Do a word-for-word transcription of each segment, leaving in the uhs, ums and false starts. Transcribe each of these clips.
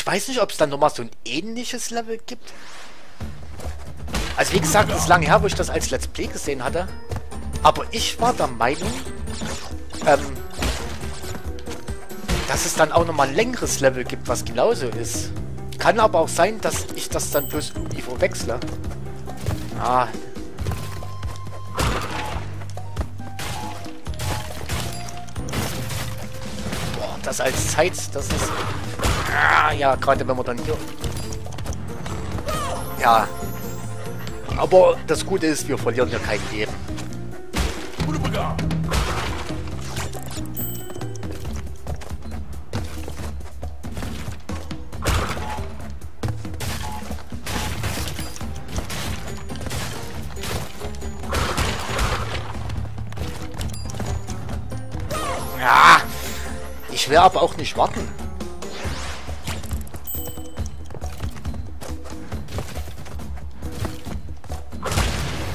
Ich weiß nicht, ob es dann nochmal so ein ähnliches Level gibt. Also wie gesagt, es ist lange her, wo ich das als Let's Play gesehen hatte. Aber ich war der Meinung, ähm, dass es dann auch nochmal ein längeres Level gibt, was genauso ist. Kann aber auch sein, dass ich das dann bloß irgendwie verwechsle. Ah. Boah, das als Zeit, das ist... Ah, ja, gerade wenn man dann hier... Ja. Aber das Gute ist, wir verlieren ja kein Leben. Ja, ich will aber auch nicht warten.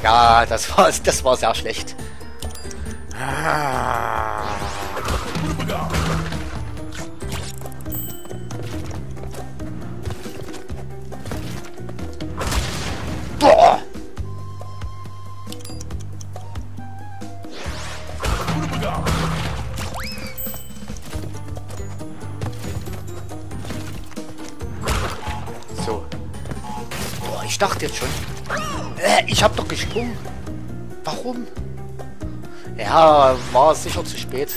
Ja, das war, das war sehr schlecht. Boah! So. Boah, ich dachte jetzt schon. Äh, ich hab doch gesprungen. Warum? Ja, war sicher zu spät.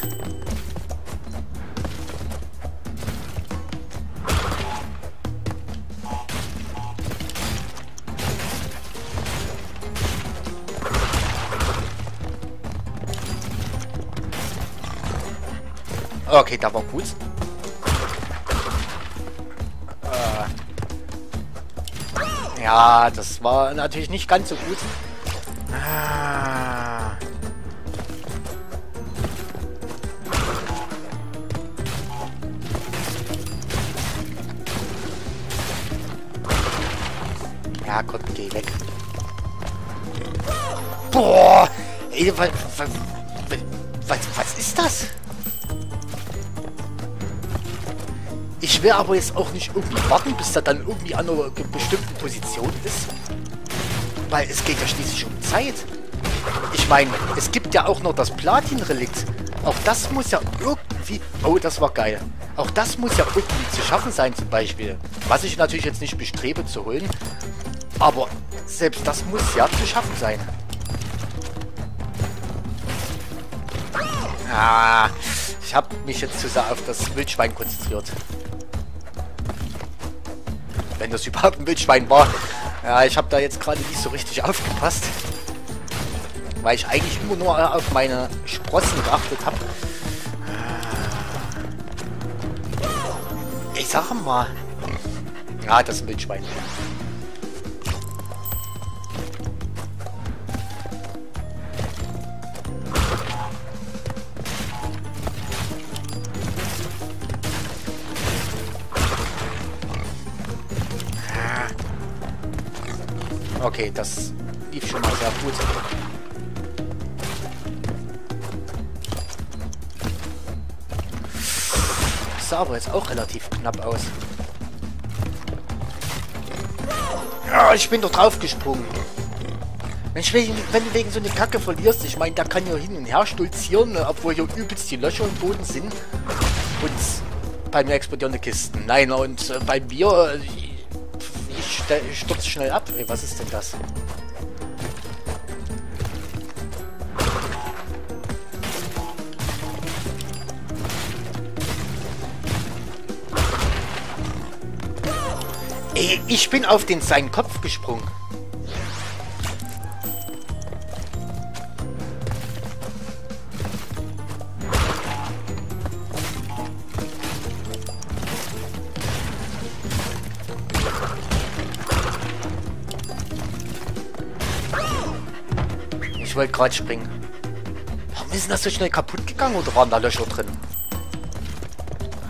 Okay, da war gut. Äh ja, das war natürlich nicht ganz so gut. Ah. Ja, Gott, geh weg. Boah! Ey, was, was, was ist das? Ich will aber jetzt auch nicht irgendwie warten, bis er dann irgendwie an einer bestimmten Position ist. Weil es geht ja schließlich um Zeit. Ich meine, es gibt ja auch noch das Platin-Relikt. Auch das muss ja irgendwie... Oh, das war geil. Auch das muss ja irgendwie zu schaffen sein, zum Beispiel. Was ich natürlich jetzt nicht bestrebe zu holen. Aber selbst das muss ja zu schaffen sein. Ah, ich habe mich jetzt zu sehr auf das Wildschwein konzentriert. Wenn das überhaupt ein Wildschwein war. Ja, ich habe da jetzt gerade nicht so richtig aufgepasst. Weil ich eigentlich immer nur auf meine Sprossen geachtet habe. Ich sag mal. Ja, das ist ein Wildschwein. Okay, das lief schon mal sehr gut. Das sah aber jetzt auch relativ knapp aus. Ja, ich bin doch drauf gesprungen. Mensch, wenn, wenn du wegen so eine Kacke verlierst, ich meine, da kann ja hin und her stolzieren, obwohl hier übelst die Löcher im Boden sind. Und bei mir explodierende Kisten. Nein, und äh, bei mir... Äh, Ich stürze schnell ab. Ey, was ist denn das? Ey, ich bin auf den seinen Kopf gesprungen. Ich wollte gerade springen. Warum ist denn das so schnell kaputt gegangen oder waren da Löcher drin?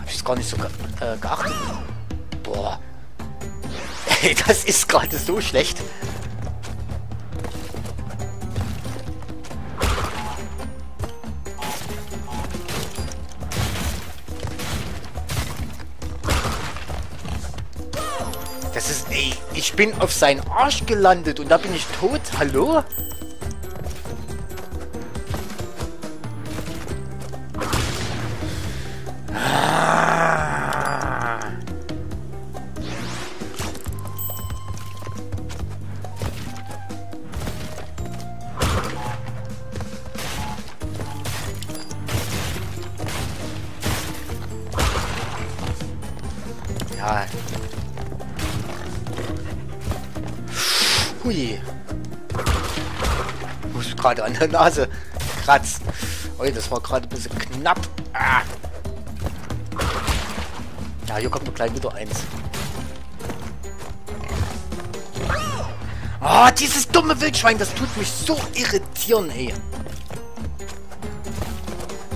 Hab ich gar nicht so ge äh, geachtet. Boah. Ey, das ist gerade so schlecht. Das ist, ey, ich bin auf seinen Arsch gelandet und da bin ich tot. Hallo? Hui. Muss gerade an der Nase kratzen. Ui, das war gerade ein bisschen knapp. Ah. Ja, hier kommt doch gleich wieder eins. Ah, dieses dumme Wildschwein, das tut mich so irritieren, ey.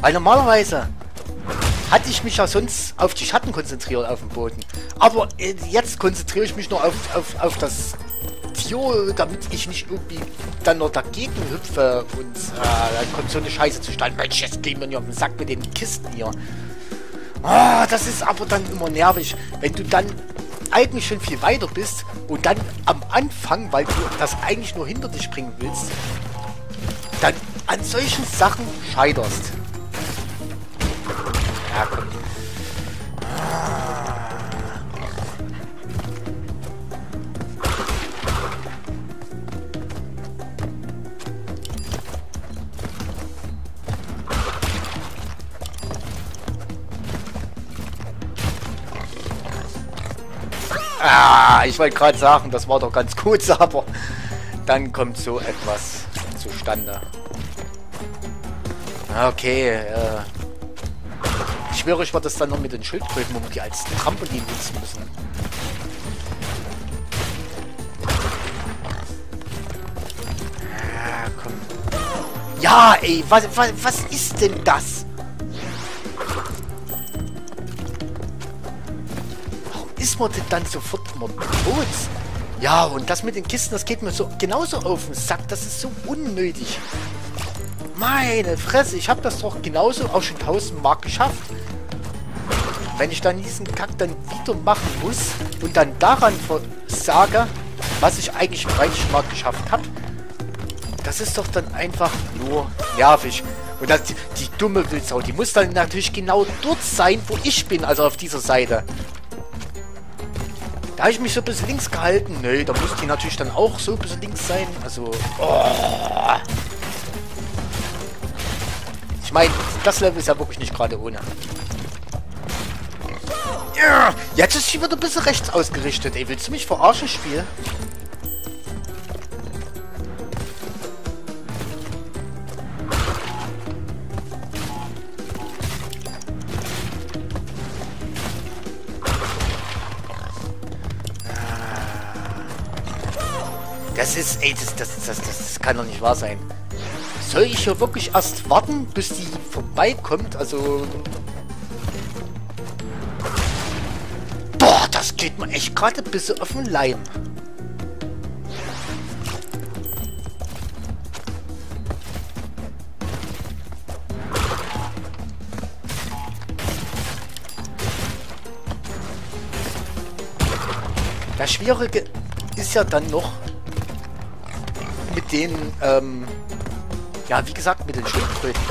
Weil normalerweise hatte ich mich ja sonst auf die Schatten konzentriert auf dem Boden. Aber jetzt konzentriere ich mich nur auf, auf, auf das Tier, damit ich nicht irgendwie dann noch dagegen hüpfe. Und äh, dann kommt so eine Scheiße zustande. Mensch, jetzt gehen wir nicht auf den Sack mit den Kisten hier. Oh, das ist aber dann immer nervig, wenn du dann eigentlich schon viel weiter bist und dann am Anfang, weil du das eigentlich nur hinter dich bringen willst, dann an solchen Sachen scheiterst. Ja, komm. Ah, ich wollte gerade sagen, das war doch ganz kurz, aber dann kommt so etwas zustande. Okay, äh... ich schwöre, ich werde das dann noch mit den Schildkröten, um die als Trampolin nutzen müssen. Ah, komm. Ja, ey, was, was, was ist denn das? Ist man denn dann sofort immer tot? Ja, und das mit den Kisten, das geht mir so genauso auf den Sack. Das ist so unnötig. Meine Fresse, ich habe das doch genauso auch schon tausendmal geschafft. Wenn ich dann diesen Kack dann wieder machen muss und dann daran versage, was ich eigentlich dreißig Mal geschafft habe, das ist doch dann einfach nur nervig. Und das, die, die dumme Wildsau, die muss dann natürlich genau dort sein, wo ich bin, also auf dieser Seite. Da habe ich mich so bis links gehalten. Nee, da muss die natürlich dann auch so bis links sein. Also. Oh. Ich meine, das Level ist ja wirklich nicht gerade ohne. Ja, jetzt ist sie wieder ein bisschen rechts ausgerichtet. Ey, willst du mich verarschen, Spiel? Das ist, ey, das, das, das, das, das kann doch nicht wahr sein. Soll ich hier wirklich erst warten, bis die vorbeikommt? Also... Boah, das geht mir echt gerade ein bisschen auf den Leim. Das Schwierige ist ja dann noch... mit den, ähm, ja, wie gesagt, mit den Schildkröten.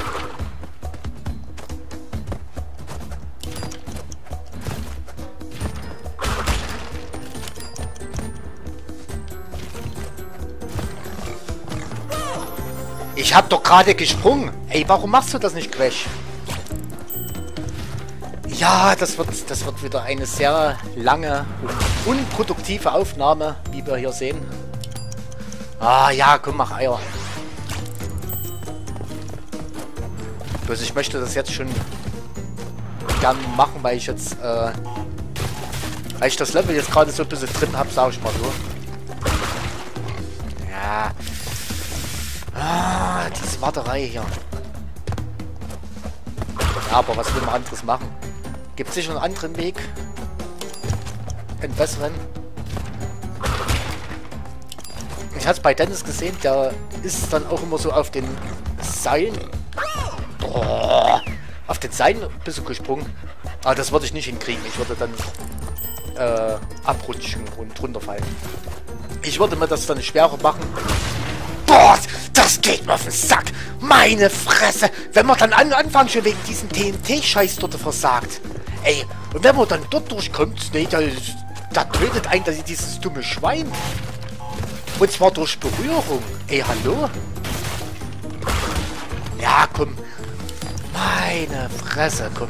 Ich hab doch gerade gesprungen. Ey, warum machst du das nicht, Crash? Ja, das wird, das wird wieder eine sehr lange und unproduktive Aufnahme, wie wir hier sehen. Ah ja, komm, mach Eier. Bloß ich möchte das jetzt schon gern machen, weil ich jetzt, äh, weil ich das Level jetzt gerade so ein bisschen drin habe, sag ich mal so. Ja. Ah, diese Warterei hier. Ja, aber was will man anderes machen? Gibt es sicher einen anderen Weg? Einen besseren? Ich hab's bei Dennis gesehen, der ist dann auch immer so auf den Seilen. Oh, auf den Seilen ein bisschen gesprungen. Aber das würde ich nicht hinkriegen. Ich würde dann äh, abrutschen und runterfallen. Ich würde mir das dann schwerer machen. Boah, das geht mir auf den Sack! Meine Fresse! Wenn man dann an Anfang schon wegen diesem T N T-Scheiß dort versagt. Ey, und wenn man dann dort durchkommt, ne, da, da tötet einen das, dieses dumme Schwein. Und zwar durch Berührung. Ey, hallo? Ja, komm. Meine Fresse, komm.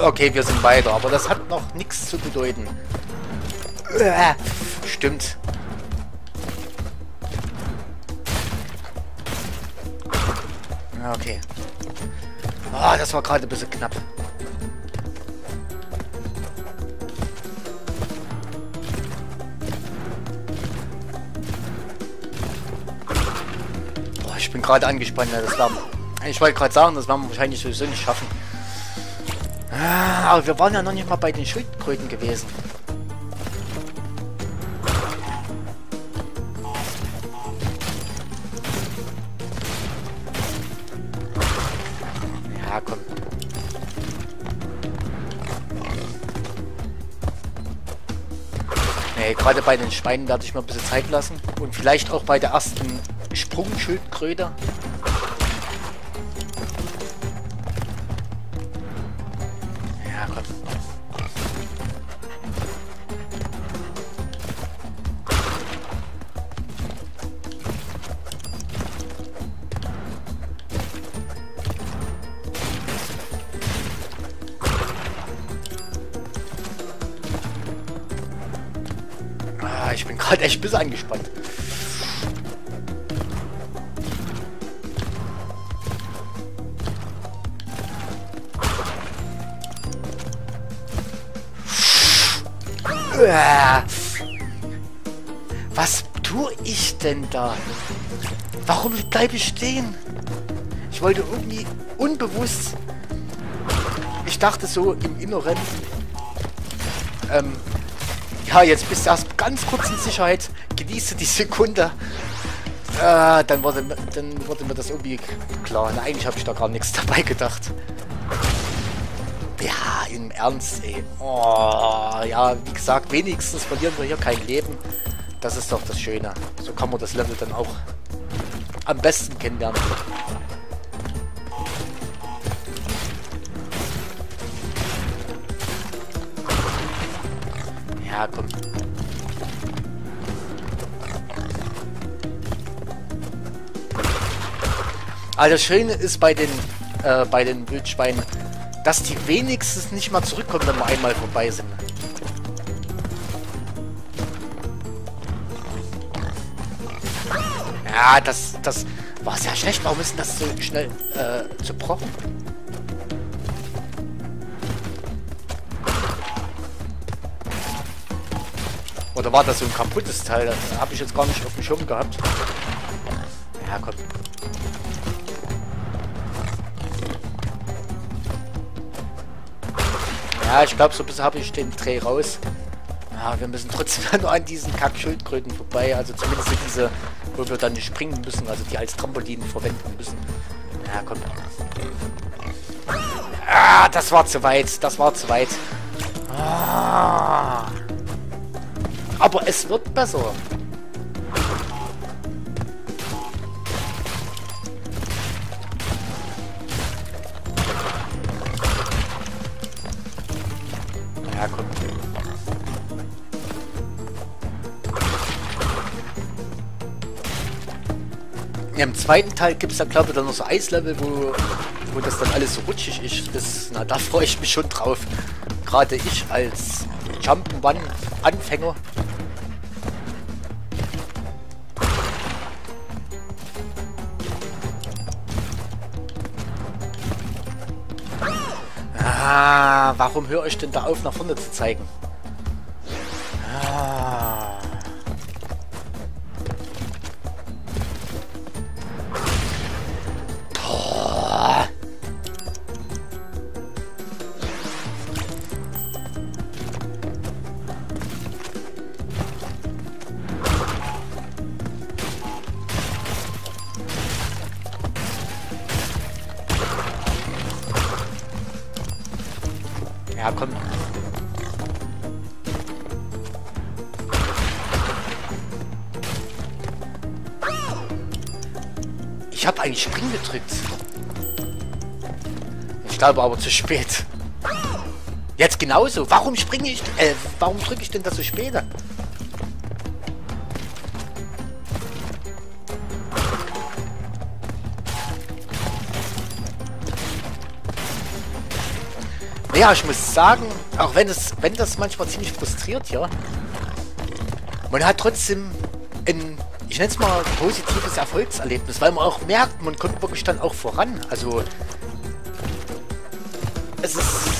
Okay, wir sind weiter, aber das hat noch nichts zu bedeuten. Uah, stimmt. Okay. Ah, das war gerade ein bisschen knapp. Oh, ich bin gerade angespannt, das war, ich wollte gerade sagen, das werden wir wahrscheinlich sowieso nicht schaffen. Aber wir waren ja noch nicht mal bei den Schildkröten gewesen. Ja, komm. Nee, gerade bei den Schweinen werde ich mir ein bisschen Zeit lassen. Und vielleicht auch bei der ersten Sprungschildkröte. Ich bin gerade echt ein bisschen angespannt. Was tue ich denn da? Warum bleibe ich stehen? Ich wollte irgendwie unbewusst... Ich dachte so im Inneren... Ähm... Ja, jetzt bist du erst ganz kurz in Sicherheit. Genieße die Sekunde. Äh, dann wurde, dann wurde mir das irgendwie klar. Na, eigentlich habe ich da gar nichts dabei gedacht. Ja, im Ernst, ey. Oh, ja, wie gesagt, wenigstens verlieren wir hier kein Leben. Das ist doch das Schöne. So kann man das Level dann auch am besten kennenlernen. Ja, komm. Aber das Schöne ist bei den äh, bei den Wildschweinen, dass die wenigstens nicht mal zurückkommen, wenn wir einmal vorbei sind. Ja, das das war sehr schlecht. Warum ist denn das so schnell äh, zerbrochen? Oder war das so ein kaputtes Teil? Das habe ich jetzt gar nicht auf dem Schirm gehabt. Ja, komm. Ja, ich glaube, so ein bisschen habe ich den Dreh raus. Ja, wir müssen trotzdem nur an diesen Kack-Schildkröten vorbei. Also zumindest diese, wo wir dann nicht springen müssen. Also die als Trampolin verwenden müssen. Ja, komm. Ah, das war zu weit. Das war zu weit. Ah. Aber es wird besser. Ja, komm. Ja, im zweiten Teil gibt es dann, glaube ich, dann noch so Eislevel, wo, wo das dann alles so rutschig ist. Das, na, da freue ich mich schon drauf. Gerade ich als Jump'n'Run-Anfänger. Ah, warum höre ich denn da auf, nach vorne zu zeigen? Ah. Boah. Ja, komm. Ich habe eigentlich Spring gedrückt. Ich glaube aber zu spät. Jetzt genauso. Warum springe ich? Äh, warum drücke ich denn das so spät? Ja, ich muss sagen, auch wenn es, wenn das manchmal ziemlich frustriert, ja, man hat trotzdem ein, ich nenne es mal, positives Erfolgserlebnis, weil man auch merkt, man kommt wirklich dann auch voran. Also, es ist,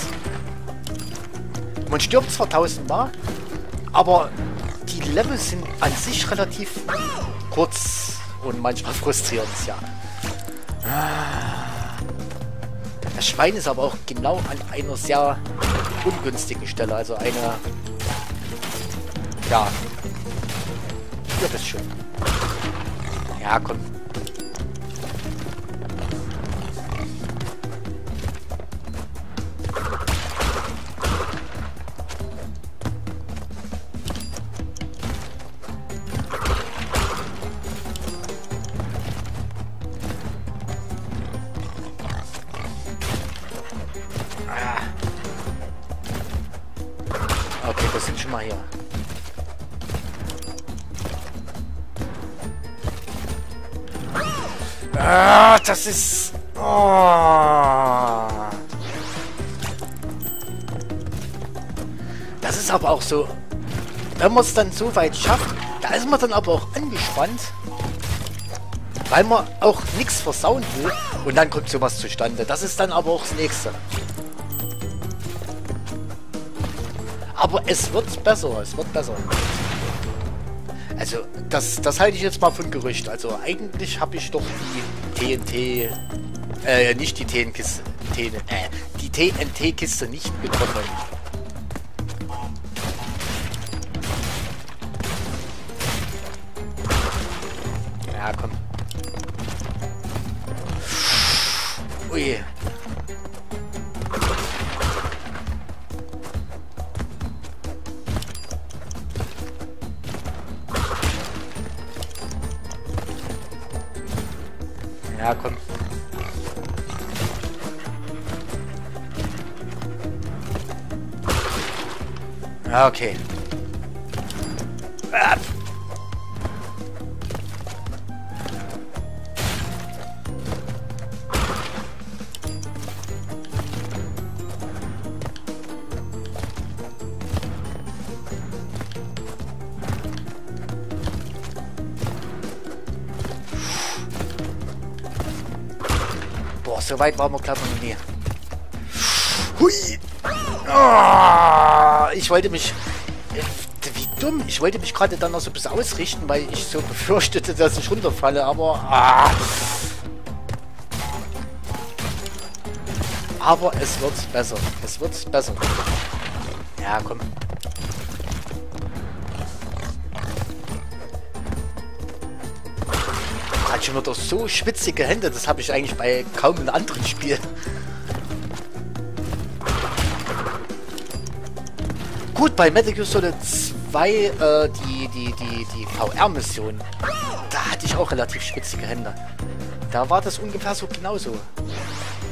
man stirbt zwar tausendmal, aber die Level sind an sich relativ kurz und manchmal frustrierend, ja. Das Schwein ist aber auch genau an einer sehr ungünstigen Stelle, also eine... Ja. Ja, das ist schön. Ja, komm. Okay, das sind schon mal hier. Ah, das ist... Oh. Das ist aber auch so... Wenn man es dann so weit schafft, da ist man dann aber auch angespannt. Weil man auch nichts versauen will. Und dann kommt sowas zustande. Das ist dann aber auch das Nächste. Aber es wird besser, es wird besser. Also, das, das halte ich jetzt mal für ein Gerücht. Also, eigentlich habe ich doch die T N T... Äh, nicht die T N T-Kiste... Äh, die T N T-Kiste nicht bekommen. Ja, komm. Ui. Ja, komm. Ja, okay. Ah. So weit waren wir, glaube ich, noch nie. Hui! Oh, ich wollte mich... Wie dumm! Ich wollte mich gerade dann noch so ein bisschen ausrichten, weil ich so befürchtete, dass ich runterfalle, aber... Ah. Aber es wird besser. Es wird besser. Ja, komm. Ich habe doch so schwitzige Hände, das habe ich eigentlich bei kaum einem anderen Spiel. Gut, bei Metal Gear Solid zwei, äh, die, die, die, die V R-Mission, da hatte ich auch relativ schwitzige Hände. Da war das ungefähr so genauso.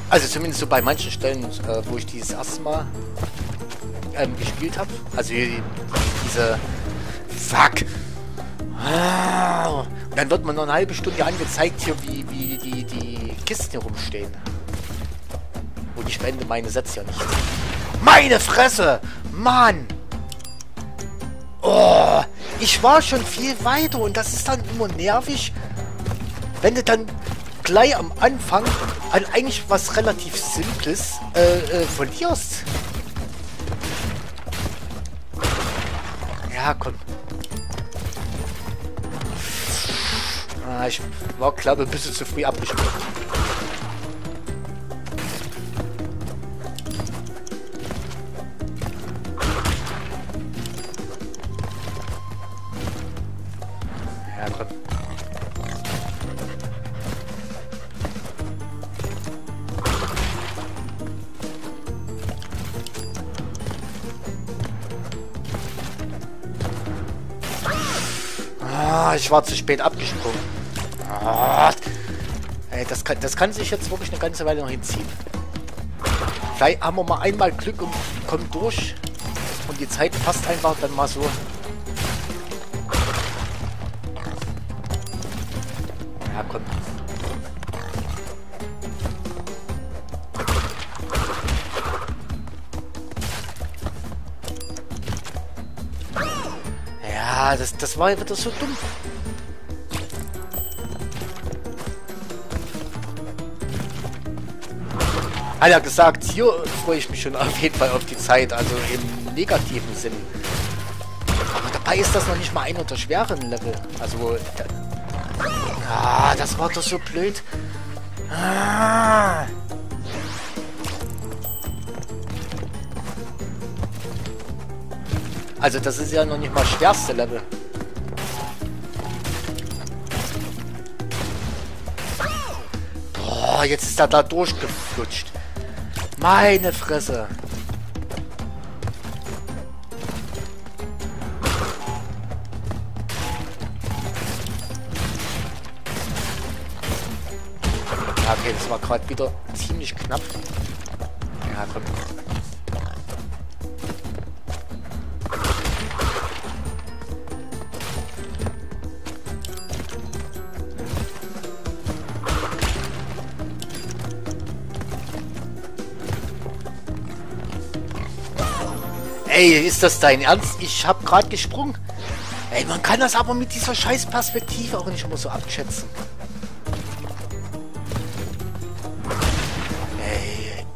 Also zumindest so bei manchen Stellen, äh, wo ich dieses erste Mal ähm, gespielt habe. Also diese... Fuck! Ah. Und dann wird man noch eine halbe Stunde angezeigt hier, wie, wie die, die Kisten hier rumstehen. Und ich beende meine Sätze ja nicht. Meine Fresse! Mann! Oh! Ich war schon viel weiter und das ist dann immer nervig, wenn du dann gleich am Anfang an eigentlich was relativ Simples äh, äh, verlierst. Ja, komm. Ich war, glaube ich, ein bisschen zu früh abgesprungen. Ja, komm. Ah, ich war zu spät abgesprungen. Ah, ey, das kann, das kann sich jetzt wirklich eine ganze Weile noch hinziehen. Vielleicht haben wir mal einmal Glück und kommen durch. Und die Zeit passt einfach dann mal so. Ja, komm. Ja, das, das war ja wieder so dumm. Hat ja gesagt, hier freue ich mich schon auf jeden Fall auf die Zeit, also im negativen Sinn. Aber dabei ist das noch nicht mal einer der schweren Level. Also, da, ah, das war doch so blöd. Ah. Also, das ist ja noch nicht mal das schwerste Level. Boah, jetzt ist er da durchgeflutscht. Meine Fresse. Okay, das war gerade wieder ziemlich knapp. Ja, komm. Ey, ist das dein Ernst? Ich hab gerade gesprungen. Ey, man kann das aber mit dieser scheiß Perspektive auch nicht immer so abschätzen. Ey.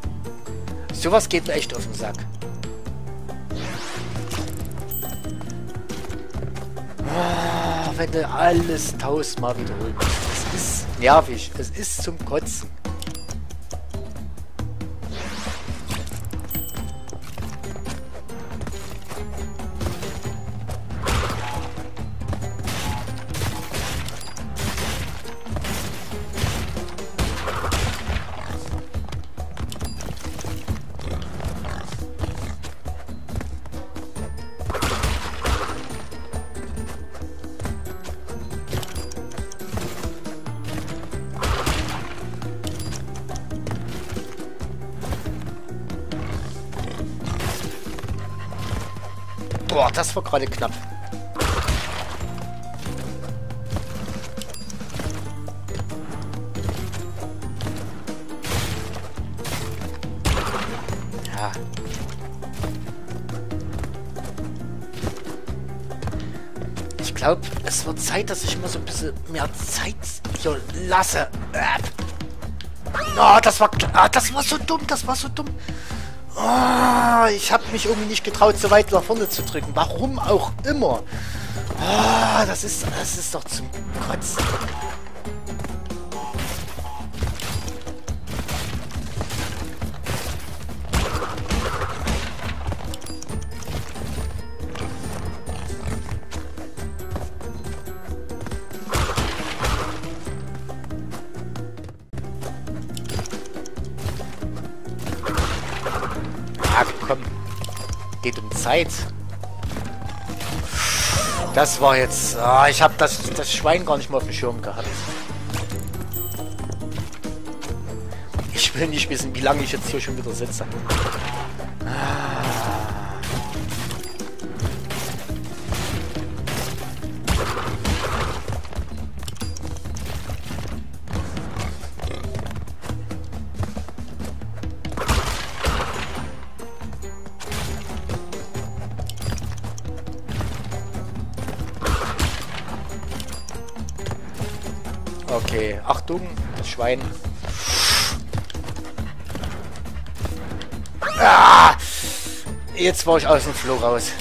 Sowas geht mir echt auf den Sack. Oh, wenn du alles tausendmal wiederholen musst. Es ist nervig. Es ist zum Kotzen. Boah, das war gerade knapp. Ja. Ich glaube, es wird Zeit, dass ich mal so ein bisschen mehr Zeit hier lasse. Oh, das war, ah, das war so dumm, das war so dumm. Oh, ich habe mich irgendwie nicht getraut, so weit nach vorne zu drücken. Warum auch immer. Oh, das ist, das ist doch zum Kotzen. Geht um Zeit. Das war jetzt... Ah, ich habe das, das Schwein gar nicht mal auf dem Schirm gehabt. Ich will nicht wissen, wie lange ich jetzt hier schon wieder sitze. Ah. Okay, Achtung, das Schwein. Ah, jetzt war ich aus dem Floh raus.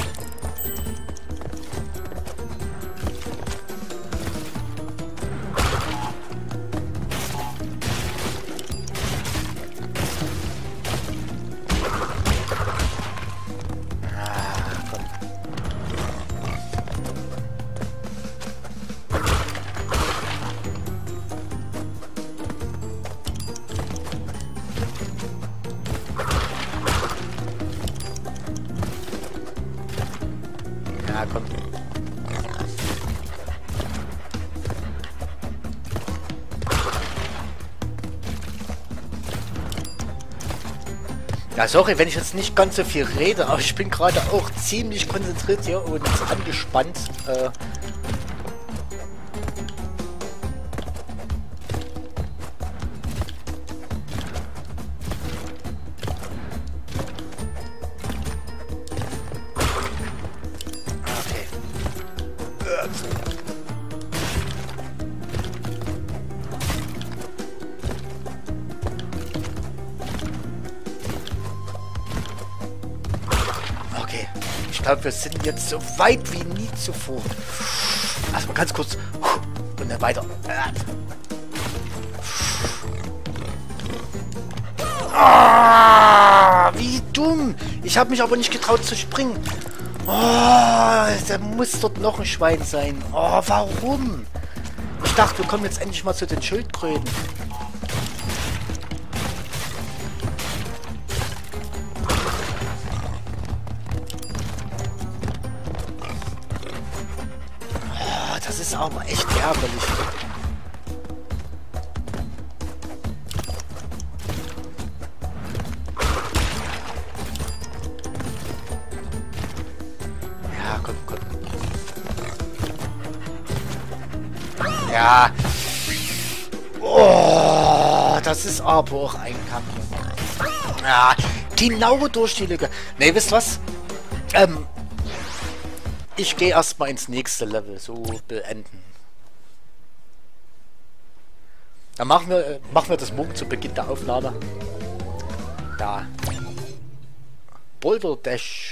Ja, sorry, wenn ich jetzt nicht ganz so viel rede, aber ich bin gerade auch ziemlich konzentriert hier und angespannt. Äh Ich glaube, wir sind jetzt so weit wie nie zuvor. Erstmal ganz kurz und dann weiter. Ah, wie dumm! Ich habe mich aber nicht getraut zu springen. Oh, da muss dort noch ein Schwein sein. Oh, warum? Ich dachte, wir kommen jetzt endlich mal zu den Schildkröten. Das ist aber echt ärgerlich. Ja, komm, komm. Ja. Oh, das ist aber auch ein Kampf. Ja, genau durch die Lücke. Ne, wisst was? Ähm. Ich gehe erstmal ins nächste Level, so beenden. Dann machen wir, machen wir das morgen zu Beginn der Aufnahme. Da. Boulder Dash.